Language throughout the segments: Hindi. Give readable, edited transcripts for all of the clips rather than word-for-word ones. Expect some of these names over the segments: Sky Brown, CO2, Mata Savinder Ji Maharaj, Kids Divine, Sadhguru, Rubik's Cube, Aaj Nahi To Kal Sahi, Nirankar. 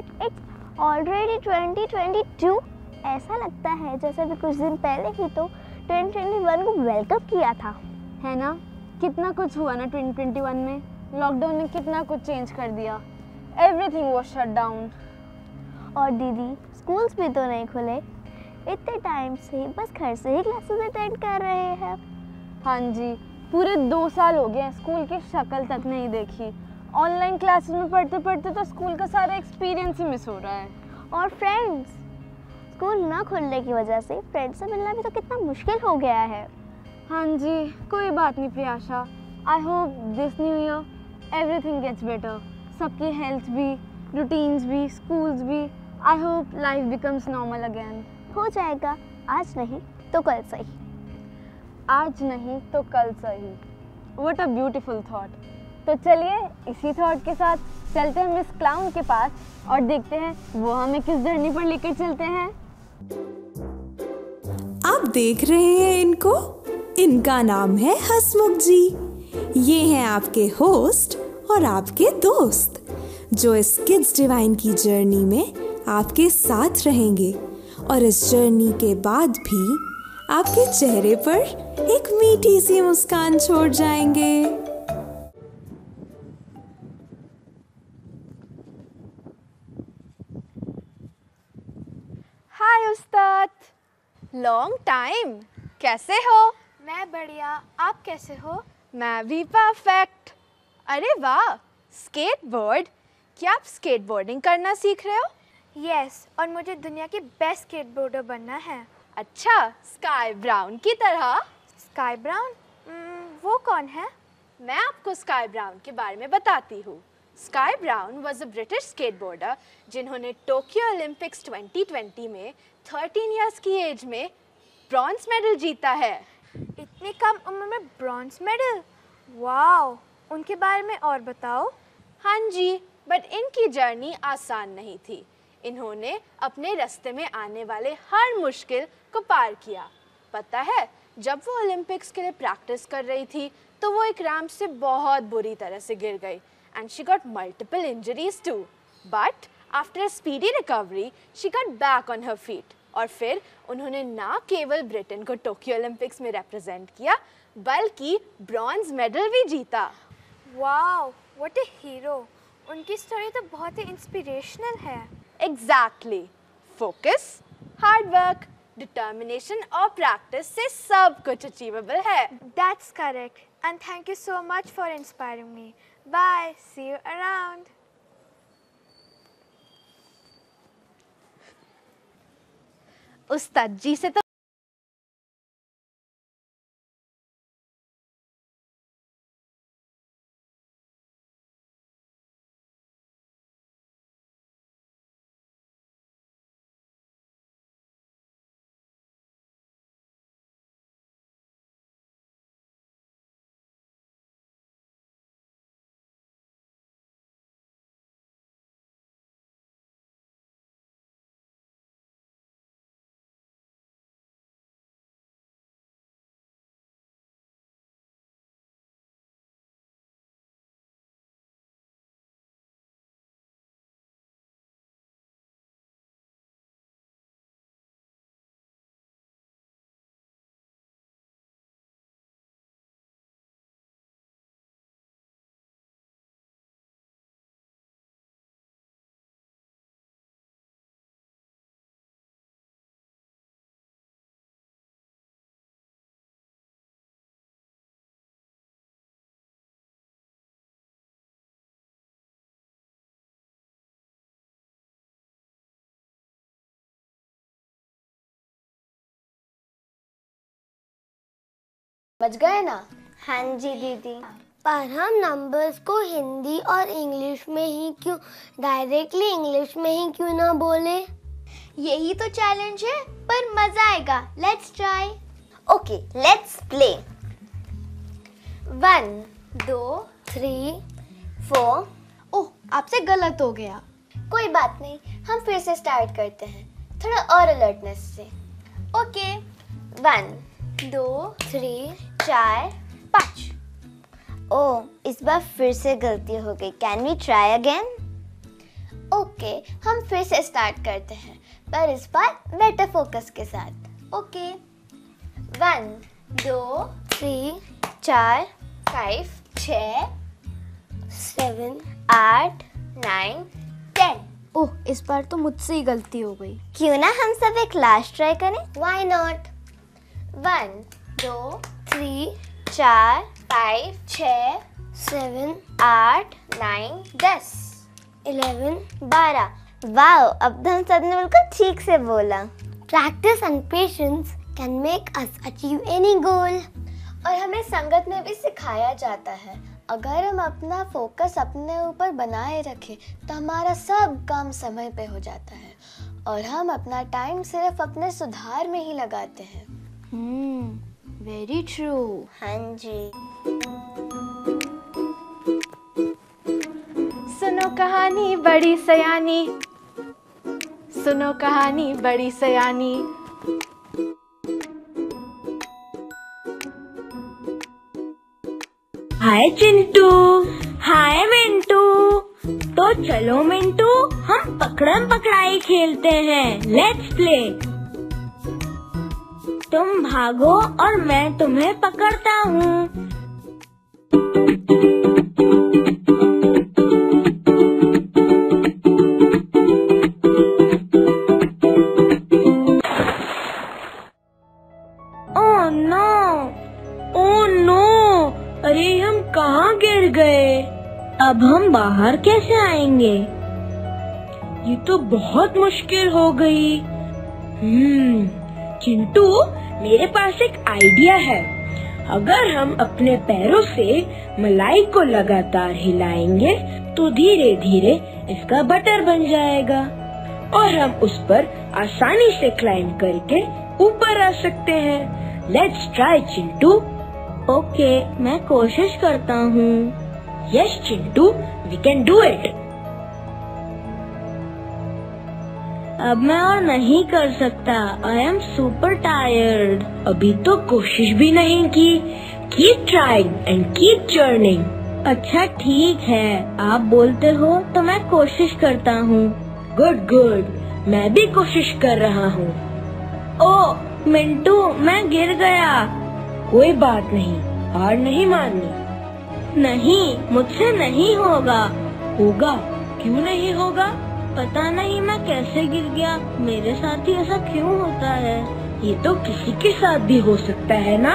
That it's already 2022। ऐसा लगता है जैसे भी कुछ दिन पहले ही तो 2021 को वेलकम किया था, है ना। कितना कुछ हुआ ना 2021 में, लॉकडाउन ने कितना कुछ चेंज कर दिया। Everything was shut down. और दीदी स्कूल्स भी तो नहीं खुले, इतने टाइम से बस घर से ही क्लासेस अटेंड कर रहे हैं। हाँ जी, पूरे 2 साल हो गए, स्कूल की शक्ल तक नहीं देखी। ऑनलाइन क्लासेस में पढ़ते पढ़ते तो स्कूल का सारा एक्सपीरियंस ही मिस हो रहा है। और फ्रेंड्स, स्कूल ना खुलने की वजह से फ्रेंड्स से मिलना भी तो कितना मुश्किल हो गया है। हाँ जी, कोई बात नहीं Priyasha. I hope this new year everything gets better. सबकी हेल्थ भी, रूटीन्स भी, स्कूल्स भी। I hope life becomes normal again. हो जाएगा, आज नहीं तो कल सही। आज नहीं तो कल सही। What a beautiful thought. तो चलिए इसी थॉट के साथ चलते हैं मिस क्लाउन के पास और देखते हैं वो हमें किस धरनी पर लेकर चलते हैं। आप देख रहे हैं इनको, इनका नाम है हसमुख जी। ये हैं आपके होस्ट और आपके दोस्त जो इस किड्स डिवाइन की जर्नी में आपके साथ रहेंगे और इस जर्नी के बाद भी आपके चेहरे पर एक मीठी सी मुस्कान छोड़ जाएंगे। हाय उस्ताद, लॉन्ग टाइम, कैसे हो? मैं बढ़िया, आप कैसे हो? मैं भी परफेक्ट। अरे वाह, स्केटबोर्ड! क्या आप स्केटबोर्डिंग करना सीख रहे हो? यस, और मुझे दुनिया की बेस्ट स्केटबोर्डर बनना है। अच्छा, स्काई ब्राउन की तरह? स्काई ब्राउन, वो कौन है? मैं आपको स्काई ब्राउन के बारे में बताती हूँ। Sky Brown was a British skateboarder जिन्होंने टोक्यो ओलंपिक्स 2020 में 13 ईयर्स की एज में ब्रॉन्ज मेडल जीता है। इतनी कम उम्र में ब्रॉन्ज मेडल, वाओ! उनके बारे में और बताओ। हाँ जी, बट इनकी जर्नी आसान नहीं थी। इन्होंने अपने रास्ते में आने वाले हर मुश्किल को पार किया। पता है, जब वो ओलंपिक्स के लिए प्रैक्टिस कर रही थी तो वो एक रैंप से बहुत बुरी तरह से गिर गई and she got multiple injuries too. But after a speedy recovery, she got back on her feet. और फिर उन्होंने ना केवल ब्रिटेन को टोक्यो ओलंपिक्स में रिप्रेजेंट किया बल्कि ब्रॉन्ज मेडल भी जीता। Wow, what a hero! उनकी स्टोरी तो बहुत ही इंस्पिरेशनल है। Exactly, focus, hard work, determination और प्रैक्टिस से सब कुछ अचीवेबल है। That's correct, and thank you so much for inspiring me. Bye, see you around. उस्ताद जी से तो बच गए ना। हाँ जी दीदी, पर हम नंबर्स को हिंदी और इंग्लिश में ही क्यों, डायरेक्टली इंग्लिश में ही क्यों ना बोले? यही तो चैलेंज है, पर मजा आएगा। Let's try. Okay, let's play. 1 2 3 4। ओह, आपसे गलत हो गया। कोई बात नहीं, हम फिर से स्टार्ट करते हैं, थोड़ा और अलर्टनेस से। ओके, 1 2 3 4 5। ओह, इस बार फिर से गलती हो गई। Can we try again? Okay, हम फिर से स्टार्ट करते हैं पर इस बार बेटर फोकस के साथ। ओके, 1 2 3 4 5 6 7 8 9 10। ओह, इस बार तो मुझसे ही गलती हो गई। क्यों ना हम सब एक लास्ट ट्राई करें? Why not? 1 2 3 4 5 6 7 8 9 10 11 12। वाओ, अब हम सब ने बिल्कुल ठीक से बोला। Practice and patience can make us achieve any goal. और हमें संगत में भी सिखाया जाता है, अगर हम अपना फोकस अपने ऊपर बनाए रखें तो हमारा सब काम समय पे हो जाता है और हम अपना टाइम सिर्फ अपने सुधार में ही लगाते हैं। Very true. हाँ जी, सुनो कहानी बड़ी सयानी, सुनो कहानी बड़ी सयानी। हाय चिंटू, हाय मिंटू। तो चलो मिंटू, हम पकड़म पकड़ाई खेलते हैं। Let's play. तुम भागो और मैं तुम्हें पकड़ता हूँ। ओह नो, ओह नो, अरे हम कहाँ गिर गए? अब हम बाहर कैसे आएंगे? ये तो बहुत मुश्किल हो गई। चिंटू, मेरे पास एक आइडिया है। अगर हम अपने पैरों से मलाई को लगातार हिलाएंगे तो धीरे धीरे इसका बटर बन जाएगा और हम उस पर आसानी से क्लाइंब करके ऊपर आ सकते हैं। Let's try Chintu. ओके, मैं कोशिश करता हूँ। Yes Chintu, we can do it. अब मैं और नहीं कर सकता। I am super tired. अभी तो कोशिश भी नहीं की। Keep trying and keep churning. अच्छा ठीक है, आप बोलते हो तो मैं कोशिश करता हूँ। गुड गुड, मैं भी कोशिश कर रहा हूँ। ओह मिंटू, मैं गिर गया। कोई बात नहीं, हार नहीं माननी। नहीं, मुझसे नहीं होगा। होगा, क्यों नहीं होगा? पता नहीं मैं कैसे गिर गया। मेरे साथ ही ऐसा क्यों होता है? ये तो किसी के साथ भी हो सकता है ना।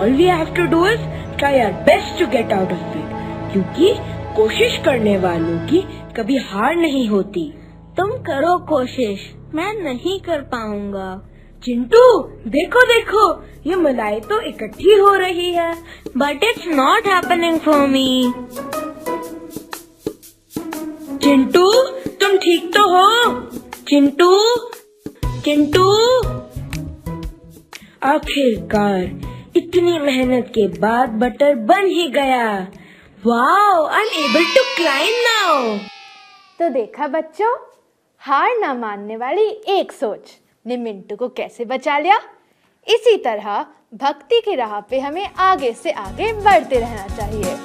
All we have to do is try our best to get out of it, क्योंकि कोशिश करने वालों की कभी हार नहीं होती। तुम करो कोशिश, मैं नहीं कर पाऊंगा। चिंटू, देखो देखो, ये मलाई तो इकट्ठी हो रही है। But it's not happening for me. Chintu, तुम ठीक तो हो? चिंटू, चिंटू। आखिरकार इतनी मेहनत के बाद बटर बन ही गया। Wow, I am able to climb now. तो देखा बच्चों, हार ना मानने वाली एक सोच ने मिंटू को कैसे बचा लिया। इसी तरह भक्ति की राह पे हमें आगे से आगे बढ़ते रहना चाहिए।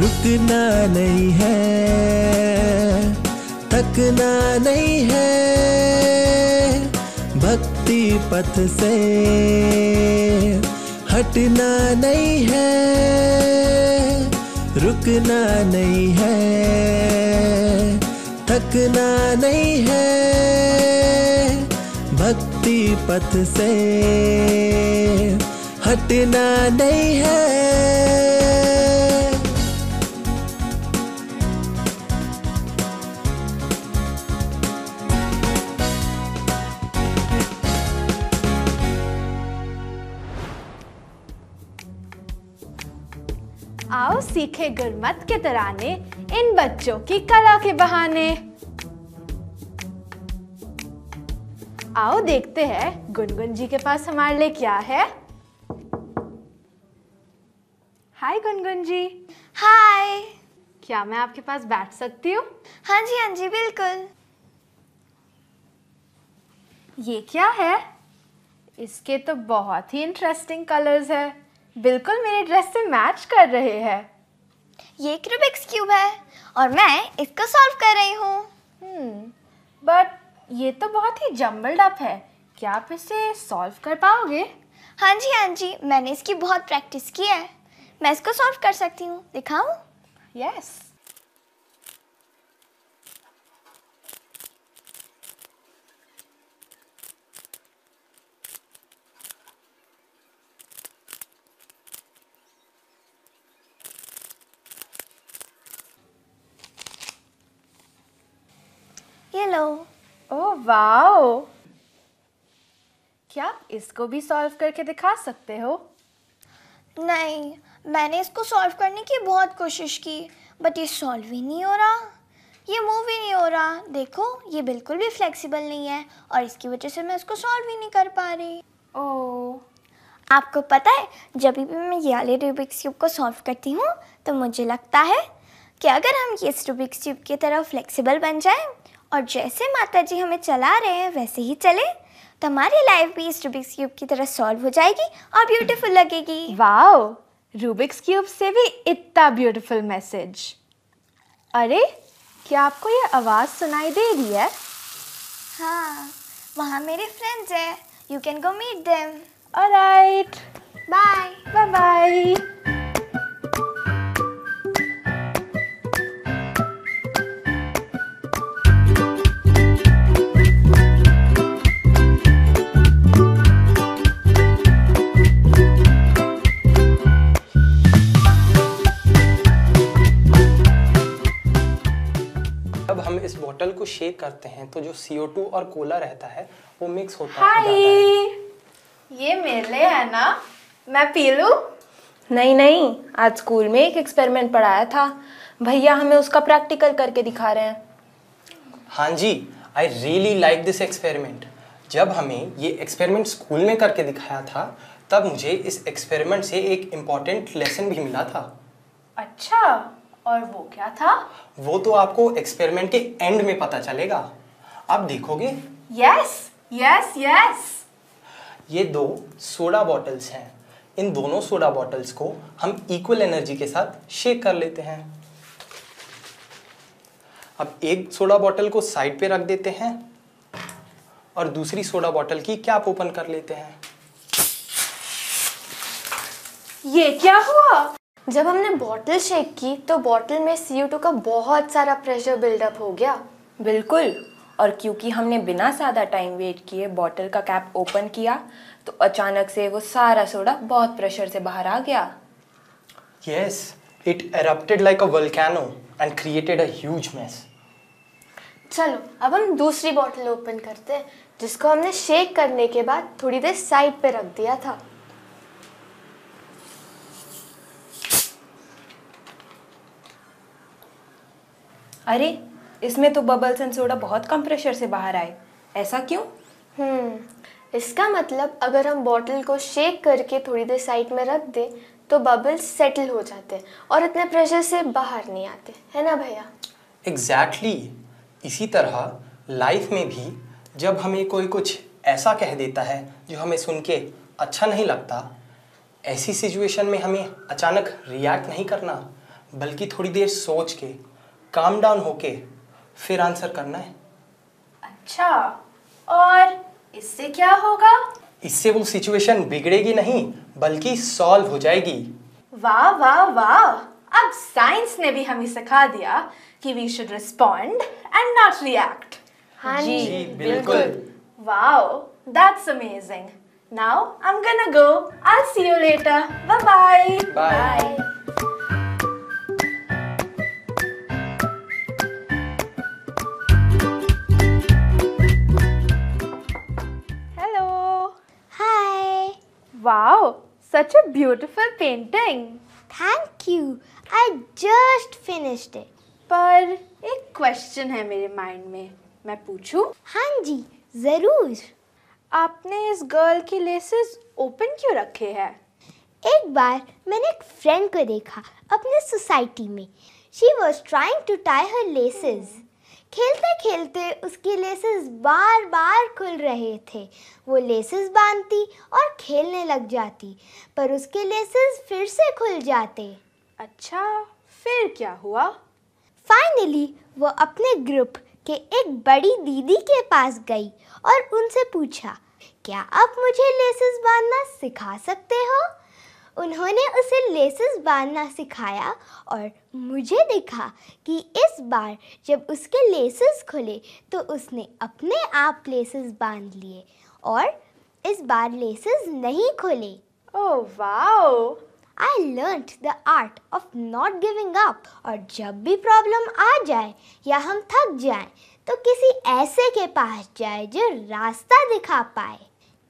रुकना नहीं है, थकना नहीं है, भक्ति पथ से हटना नहीं है, रुकना नहीं है, थकना नहीं है, भक्ति पथ से हटना नहीं है। आओ सीखे गुरमत के तराने, इन बच्चों की कला के बहाने। आओ देखते हैं गुनगुन जी के पास हमारे लिए क्या है। हाय गुनगुन जी। हाय, क्या मैं आपके पास बैठ सकती हूँ? हाँ जी, हाँ जी, बिल्कुल। ये क्या है? इसके तो बहुत ही इंटरेस्टिंग कलर्स है। बिल्कुल मेरे ड्रेस से मैच कर रहे हैं। ये एक रूबिक्स क्यूब है और मैं इसको सॉल्व कर रही हूँ। बट ये तो बहुत ही जम्बल्ड अप है, क्या आप इसे सॉल्व कर पाओगे? हाँ जी हाँ जी, मैंने इसकी बहुत प्रैक्टिस की है, मैं इसको सॉल्व कर सकती हूँ। दिखाऊँ? यस। ये लो। ओह वाओ, क्या आप इसको भी सॉल्व करके दिखा सकते हो? नहीं, मैंने इसको सॉल्व करने की बहुत कोशिश की, बट ये सॉल्व ही नहीं हो रहा, ये मूव ही नहीं हो रहा। देखो, ये बिल्कुल भी फ्लेक्सिबल नहीं है और इसकी वजह से मैं इसको सॉल्व ही नहीं कर पा रही। ओह, आपको पता है, जब भी मैं ये वाले रूबिक्स क्यूब को सॉल्व करती हूँ तो मुझे लगता है कि अगर हम इस रूबिक्स क्यूब की तरह फ्लेक्सिबल बन जाएं और जैसे माता जी हमें चला रहे हैं वैसे ही चले, तो हमारी लाइफ भी इस रूबिक्स क्यूब की तरह सॉल्व हो जाएगी और ब्यूटीफुल लगेगी। वाओ, रूबिक्स क्यूब से भी इतना ब्यूटीफुल मैसेज। अरे, क्या आपको ये आवाज़ सुनाई दे रही है? हाँ, वहाँ मेरे फ्रेंड्स हैं, you can go meet them. Alright, bye bye bye. इस बोतल को शेक करते हैं तो जो CO2 और कोला रहता है वो मिक्स होता है। ये मेले है ना, मैं पी लूं? नहीं नहीं, आज स्कूल में एक एक्सपेरिमेंट पढ़ाया था, भैया हमें उसका प्रैक्टिकल करके दिखा रहे हैं। हाँ जी, I really like this experiment. जब हमें ये एक्सपेरिमेंट स्कूल में करके दिखाया था तब मुझे इस एक्सपेरिमेंट से एक इम्पोर्टेंट लेसन भी मिला था। अच्छा, और वो क्या था? वो तो आपको एक्सपेरिमेंट के एंड में पता चलेगा, आप देखोगे। Yes yes yes. ये दो सोडा बॉटल्स हैं, इन दोनों सोडा बॉटल्स को हम इक्वल एनर्जी के साथ शेक कर लेते हैं। अब एक सोडा बॉटल को साइड पे रख देते हैं और दूसरी सोडा बॉटल की कैप ओपन कर लेते हैं। ये क्या हुआ? जब हमने बॉटल शेक की तो बॉटल में CO2 का बहुत सारा प्रेशर बिल्डअप हो गया। बिल्कुल, और क्योंकि हमने बिना ज़्यादा टाइम वेट किए बॉटल का कैप ओपन किया तो अचानक से वो सारा सोडा बहुत प्रेशर से बाहर आ गया। Yes, it erupted like a volcano and created a huge mess. चलो अब हम दूसरी बॉटल ओपन करते हैं जिसको हमने शेक करने के बाद थोड़ी देर साइड पे रख दिया था। अरे, इसमें तो बबल्स एंड सोडा बहुत कम प्रेशर से बाहर आए, ऐसा क्यों? इसका मतलब अगर हम बॉटल को शेक करके थोड़ी देर साइड में रख दें तो बबल्स सेटल हो जाते हैं और इतने प्रेशर से बाहर नहीं आते, है ना भैया? एग्जैक्टली। इसी तरह लाइफ में भी जब हमें कोई कुछ ऐसा कह देता है जो हमें सुन के अच्छा नहीं लगता, ऐसी सिचुएशन में हमें अचानक रिएक्ट नहीं करना, बल्कि थोड़ी देर सोच के काम डाउन होके फिर आंसर करना है। अच्छा, और इससे क्या होगा? इससे वो सिचुएशन बिगड़ेगी नहीं बल्कि सॉल्व हो जाएगी। वाह वाह वाह, अब साइंस ने भी हमें सिखा दिया कि we should respond and not react. हाँ जी, जी बिल्कुल। Wow, that's amazing. Now I am gonna go, I will see you later. Bye bye bye. Wow, such a beautiful painting. Thank you. I just finished it. पर एक question है मेरे mind में, मैं पूछूं? हाँ जी, ज़रूर। आपने इस girl की laces open क्यों रखे हैं? एक बार मैंने एक friend को देखा अपने society में. She was trying to tie her laces. खेलते खेलते उसके लेसेस बार बार खुल रहे थे। वो लेसेस बांधती और खेलने लग जाती, पर उसके लेसेस फिर से खुल जाते। अच्छा, फिर क्या हुआ? फाइनली वो अपने ग्रुप के एक बड़ी दीदी के पास गई और उनसे पूछा, क्या आप मुझे लेसेस बांधना सिखा सकते हो? उन्होंने उसे लेसेस बांधना सिखाया और मुझे दिखा कि इस बार जब उसके लेसेस खुले तो उसने अपने आप लेसेस बांध लिए और इस बार लेसेस नहीं खुले। Oh wow! I learnt the art of not giving up। और जब भी प्रॉब्लम आ जाए या हम थक जाएं तो किसी ऐसे के पास जाए जो रास्ता दिखा पाए।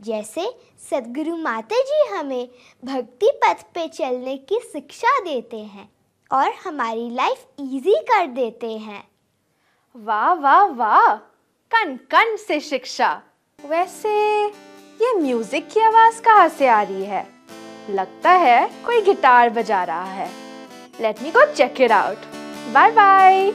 जैसे सद्गुरु माता जी हमें भक्ति पथ पे चलने की शिक्षा देते हैं और हमारी लाइफ इजी कर देते हैं। वाह वाह वाह, कन कन से शिक्षा। वैसे ये म्यूजिक की आवाज़ कहाँ से आ रही है? लगता है कोई गिटार बजा रहा है। Let me go check it out. Bye bye.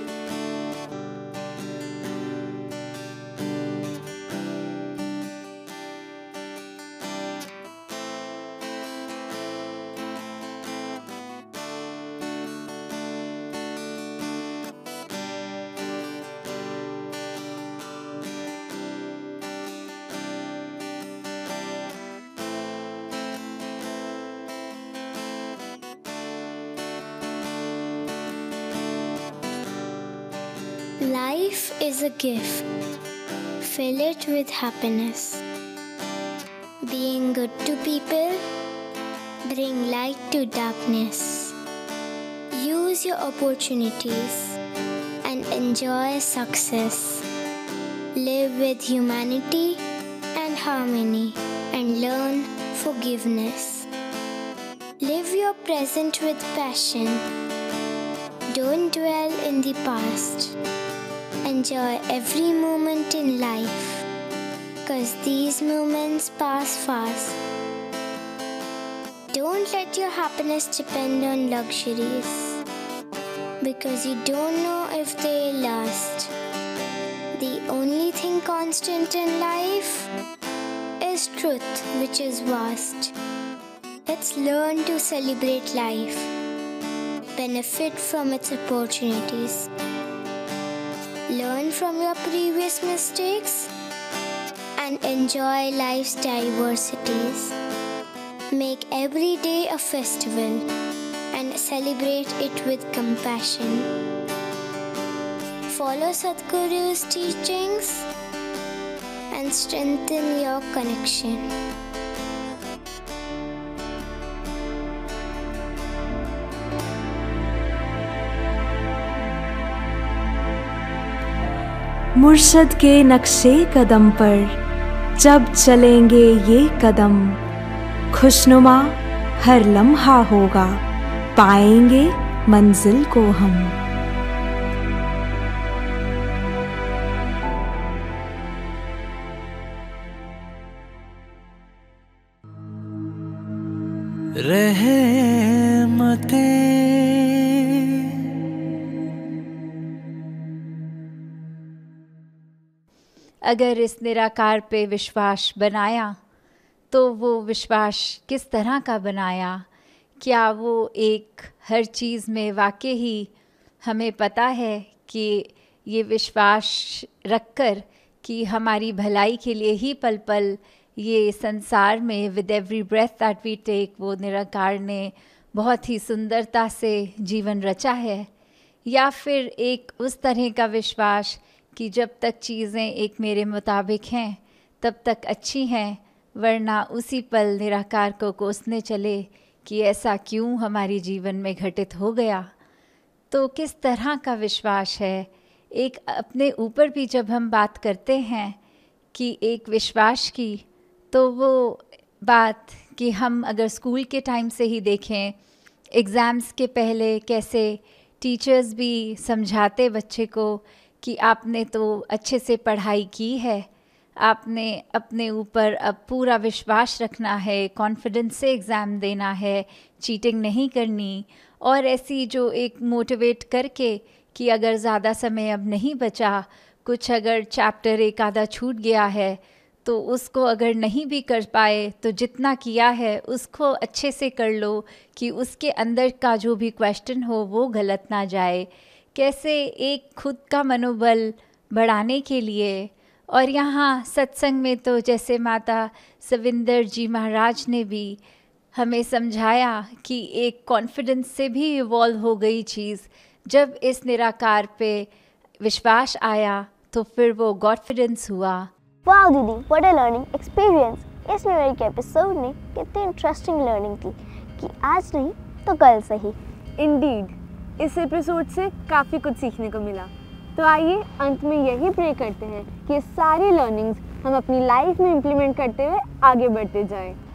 Life is a gift. Fill it with happiness. Being good to people, bring light to darkness. Use your opportunities and enjoy success. Live with humanity and harmony and learn forgiveness. Live your present with passion. Don't dwell in the past. Enjoy every moment in life, 'cause these moments pass fast. Don't let your happiness depend on luxuries, because you don't know if they last. The only thing constant in life is truth, which is vast. Let's learn to celebrate life, benefit from its opportunities. Learn from your previous mistakes and enjoy life's diversities. Make every day a festival and celebrate it with compassion. Follow Sadhguru's teachings and strengthen your connection. मुर्शद के नक्शे कदम पर जब चलेंगे ये कदम, खुशनुमा हर लम्हा होगा, पाएंगे मंजिल को हम। रहमते अगर इस निराकार पे विश्वास बनाया तो वो विश्वास किस तरह का बनाया? क्या वो एक हर चीज़ में वाकई ही हमें पता है कि ये विश्वास रखकर कि हमारी भलाई के लिए ही पल पल ये संसार में with every breath that we take वो निराकार ने बहुत ही सुंदरता से जीवन रचा है? या फिर एक उस तरह का विश्वास कि जब तक चीज़ें एक मेरे मुताबिक हैं तब तक अच्छी हैं, वरना उसी पल निराकार को कोसने चले कि ऐसा क्यों हमारे जीवन में घटित हो गया? तो किस तरह का विश्वास है? एक अपने ऊपर भी जब हम बात करते हैं कि एक विश्वास की, तो वो बात कि हम अगर स्कूल के टाइम से ही देखें, एग्ज़ाम्स के पहले कैसे टीचर्स भी समझाते बच्चे को कि आपने तो अच्छे से पढ़ाई की है, आपने अपने ऊपर अब पूरा विश्वास रखना है, कॉन्फिडेंस से एग्ज़ाम देना है, चीटिंग नहीं करनी, और ऐसी जो एक मोटिवेट करके कि अगर ज़्यादा समय अब नहीं बचा कुछ अगर चैप्टर एक आधा छूट गया है तो उसको अगर नहीं भी कर पाए तो जितना किया है उसको अच्छे से कर लो कि उसके अंदर का जो भी क्वेश्चन हो वो गलत ना जाए। कैसे एक खुद का मनोबल बढ़ाने के लिए। और यहाँ सत्संग में तो जैसे माता सविंदर जी महाराज ने भी हमें समझाया कि एक कॉन्फिडेंस से भी इवॉल्व हो गई चीज़। जब इस निराकार पे विश्वास आया तो फिर वो गॉडफिडेंस हुआ। वाह दीदी, व्हाट अ लर्निंग एक्सपीरियंस। इस मेरे के एपिसोड में कितनी इंटरेस्टिंग लर्निंग थी कि आज नहीं तो कल सही। इंडीड, इस एपिसोड से काफ़ी कुछ सीखने को मिला। तो आइए अंत में यही प्रे करते हैं कि सारी लर्निंग्स हम अपनी लाइफ में इम्प्लीमेंट करते हुए आगे बढ़ते जाएं।